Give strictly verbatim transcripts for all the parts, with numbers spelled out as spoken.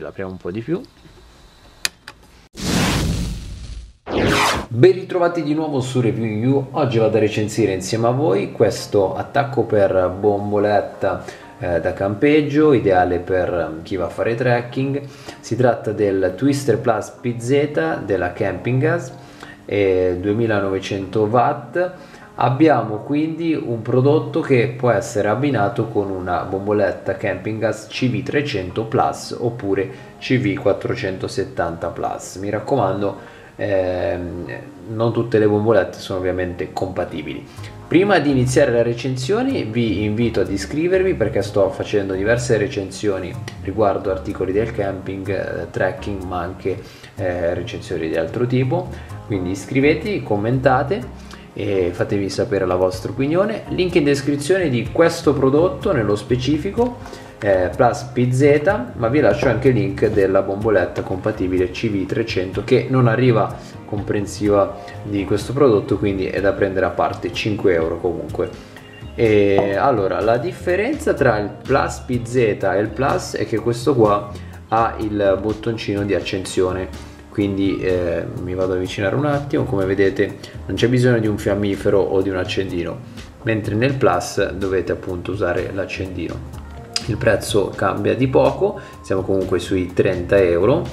quindi l'apriamo un po' di più. Ben ritrovati di nuovo su Review You. Oggi vado a recensire insieme a voi questo attacco per bomboletta eh, da campeggio, ideale per chi va a fare trekking. Si tratta del Twister Plus P Z della Campingaz, eh, duemilanovecento watt. Abbiamo quindi un prodotto che può essere abbinato con una bomboletta Campingaz C V trecento plus oppure C V quattrocentosettanta plus. Mi raccomando, Eh, non tutte le bombolette sono ovviamente compatibili. Prima di iniziare la recensione vi invito ad iscrivervi, perché sto facendo diverse recensioni riguardo articoli del camping, eh, trekking, ma anche eh, recensioni di altro tipo, quindi iscrivetevi, commentate e fatemi sapere la vostra opinione. Link in descrizione di questo prodotto nello specifico, Eh, plus P Z, ma vi lascio anche il link della bomboletta compatibile C V trecento, che non arriva comprensiva di questo prodotto, quindi è da prendere a parte, cinque euro comunque. E allora, la differenza tra il plus P Z e il plus è che questo qua ha il bottoncino di accensione, quindi eh, mi vado ad avvicinare un attimo. Come vedete non c'è bisogno di un fiammifero o di un accendino, mentre nel plus dovete appunto usare l'accendino. Il prezzo cambia di poco, siamo comunque sui trenta euro.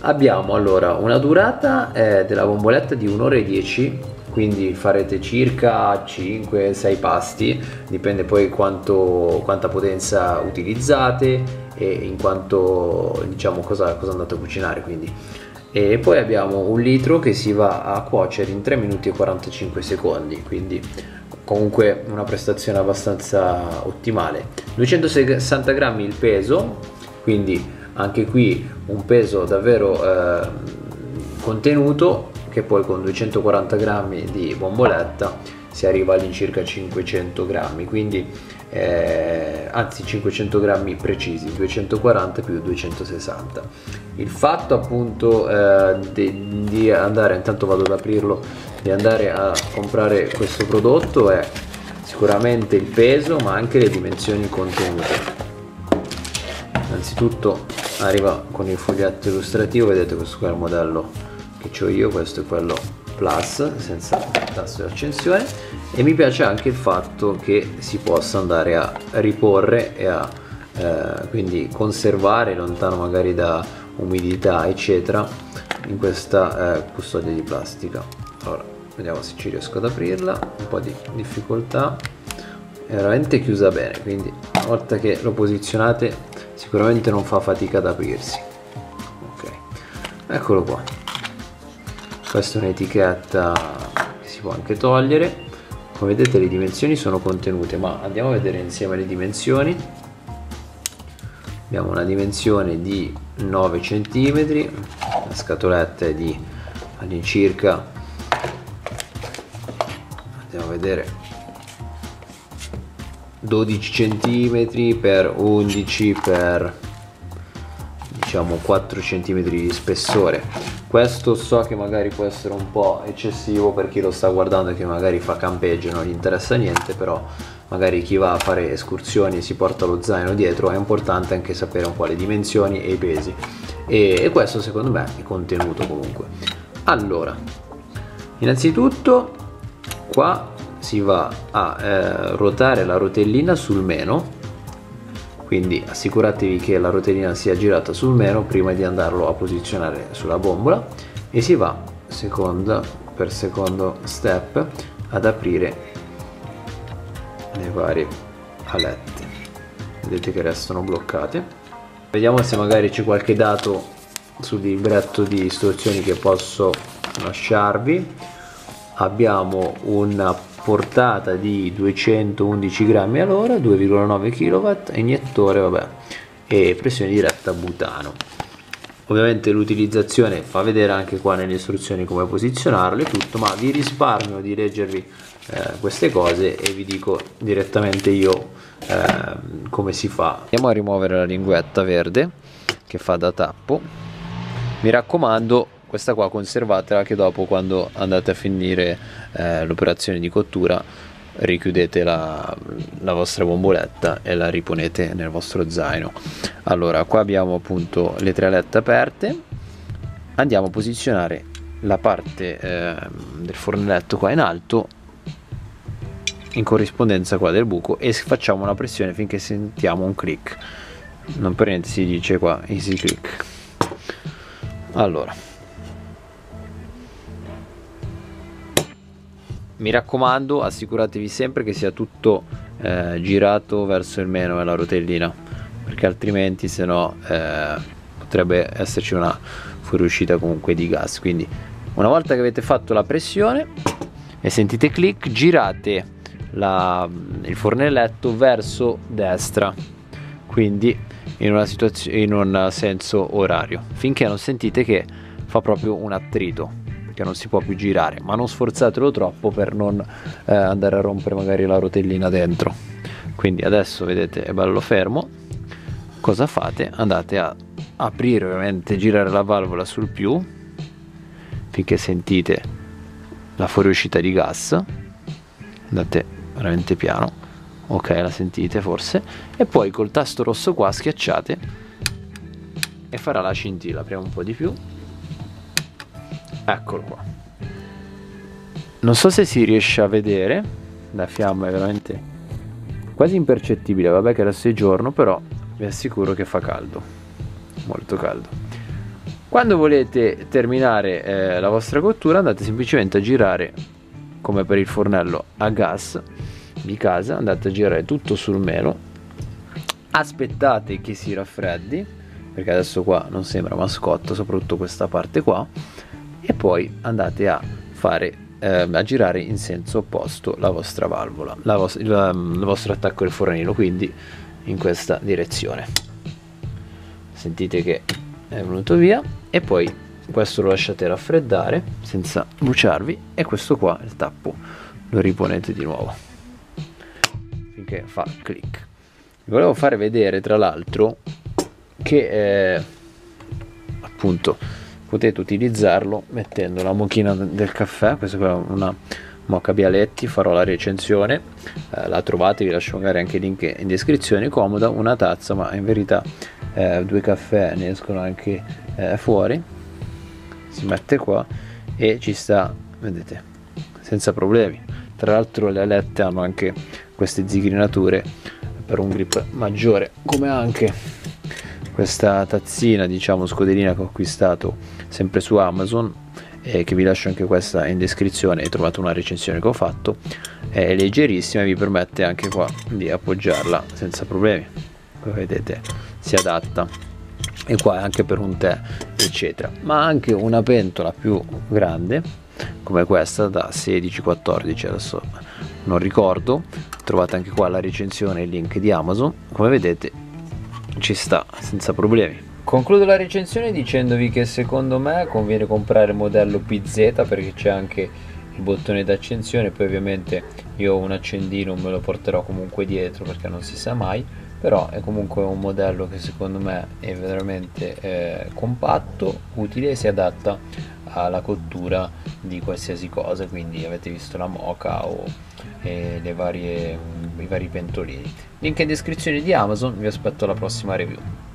Abbiamo allora una durata eh, della bomboletta di un'ora e dieci, quindi farete circa cinque sei pasti, dipende poi quanto, quanta potenza utilizzate e in quanto, diciamo, cosa, cosa andate a cucinare, quindi. E poi abbiamo un litro che si va a cuocere in tre minuti e quarantacinque secondi, quindi comunque una prestazione abbastanza ottimale. duecentosessanta grammi il peso, quindi anche qui un peso davvero eh, contenuto, che poi con duecentoquaranta grammi di bomboletta si arriva all'incirca cinquecento grammi, quindi eh, anzi cinquecento grammi precisi, duecentoquaranta più duecentosessanta. Il fatto appunto eh, di, di andare, intanto vado ad aprirlo, di andare a comprare questo prodotto è sicuramente il peso, ma anche le dimensioni contenute. Innanzitutto arriva con il foglietto illustrativo, vedete, questo qua è il modello che ho io, questo è quello plus senza tasto di accensione, e mi piace anche il fatto che si possa andare a riporre e a eh, quindi conservare lontano magari da umidità eccetera in questa eh, custodia di plastica. Allora vediamo se ci riesco ad aprirla, un po' di difficoltà, è veramente chiusa bene, quindi una volta che lo posizionate sicuramente non fa fatica ad aprirsi. Ok, eccolo qua. Questa è un'etichetta che si può anche togliere. Come vedete le dimensioni sono contenute, ma andiamo a vedere insieme le dimensioni. Abbiamo una dimensione di nove centimetri, la scatoletta è di all'incirca, andiamo a vedere, dodici centimetri per undici per diciamo quattro centimetri di spessore. Questo so che magari può essere un po' eccessivo per chi lo sta guardando e che magari fa campeggio, non gli interessa niente, però magari chi va a fare escursioni e si porta lo zaino dietro, è importante anche sapere un po' le dimensioni e i pesi, e, e questo secondo me è contenuto comunque. Allora, innanzitutto qua si va a eh, ruotare la rotellina sul meno, quindi assicuratevi che la rotellina sia girata sul meno prima di andarlo a posizionare sulla bombola, e si va secondo per secondo step ad aprire le varie alette. Vedete che restano bloccate. Vediamo se magari c'è qualche dato sul libretto di istruzioni che posso lasciarvi. Abbiamo una portata di duecentoundici grammi all'ora, due virgola nove chilowatt, iniettore, vabbè, e pressione diretta butano. Ovviamente l'utilizzazione fa vedere anche qua nelle istruzioni come posizionarlo e tutto, ma vi risparmio di leggervi eh, queste cose e vi dico direttamente io eh, come si fa. Andiamo a rimuovere la linguetta verde che fa da tappo. Mi raccomando, questa qua conservatela, che dopo, quando andate a finire eh, l'operazione di cottura, richiudete la, la vostra bomboletta e la riponete nel vostro zaino. Allora, qua abbiamo appunto le tre alette aperte, andiamo a posizionare la parte eh, del fornelletto qua in alto, in corrispondenza qua del buco, e facciamo una pressione finché sentiamo un click. Non per niente si dice qua easy click. Allora, mi raccomando, assicuratevi sempre che sia tutto eh, girato verso il meno e la rotellina, perché altrimenti se no eh, potrebbe esserci una fuoriuscita comunque di gas. Quindi una volta che avete fatto la pressione e sentite click, girate La, il fornelletto verso destra, quindi in una situazione, in un senso orario, finché non sentite che fa proprio un attrito, perché non si può più girare, ma non sforzatelo troppo per non eh, andare a rompere magari la rotellina dentro. Quindi adesso vedete è bello fermo. Cosa fate? Andate a aprire, ovviamente girare la valvola sul più finché sentite la fuoriuscita di gas. Andate veramente piano, ok, la sentite forse, e poi col tasto rosso qua schiacciate e farà la scintilla. Apriamo un po' di più, eccolo qua. Non so se si riesce a vedere, la fiamma è veramente quasi impercettibile, vabbè che adesso è giorno, però vi assicuro che fa caldo, molto caldo. Quando volete terminare eh, la vostra cottura, andate semplicemente a girare, come per il fornello a gas di casa, andate a girare tutto sul meno, aspettate che si raffreddi, perché adesso qua non sembra mascotta, soprattutto questa parte qua, e poi andate a fare eh, a girare in senso opposto la vostra valvola, la vo il, il vostro attacco del fornello, quindi in questa direzione. Sentite che è venuto via, e poi questo lo lasciate raffreddare senza bruciarvi, e questo qua, il tappo, lo riponete di nuovo finché fa click. Vi volevo fare vedere tra l'altro che eh, appunto potete utilizzarlo mettendo la mochina del caffè. Questa è una moca Bialetti, farò la recensione, eh, la trovate, vi lascio magari anche il link in descrizione. Comoda, una tazza, ma in verità eh, due caffè ne escono anche eh, fuori. Si mette qua e ci sta, vedete, senza problemi. Tra l'altro le alette hanno anche queste zigrinature per un grip maggiore, come anche questa tazzina, diciamo scoderina, che ho acquistato sempre su Amazon, e che vi lascio anche questa in descrizione, e trovate una recensione che ho fatto. È leggerissima e vi permette anche qua di appoggiarla senza problemi, come vedete si adatta, e qua anche per un tè eccetera. Ma anche una pentola più grande come questa da sedici quattordici, adesso non ricordo, trovate anche qua la recensione e il link di Amazon. Come vedete ci sta senza problemi. Concludo la recensione dicendovi che secondo me conviene comprare il modello P Z, perché c'è anche il bottone d'accensione. Poi ovviamente io un accendino me lo porterò comunque dietro, perché non si sa mai, però è comunque un modello che secondo me è veramente eh, compatto, utile e si adatta alla cottura di qualsiasi cosa. Quindi avete visto la moka o eh, le varie, i vari pentolini. Link in descrizione di Amazon, vi aspetto alla prossima review.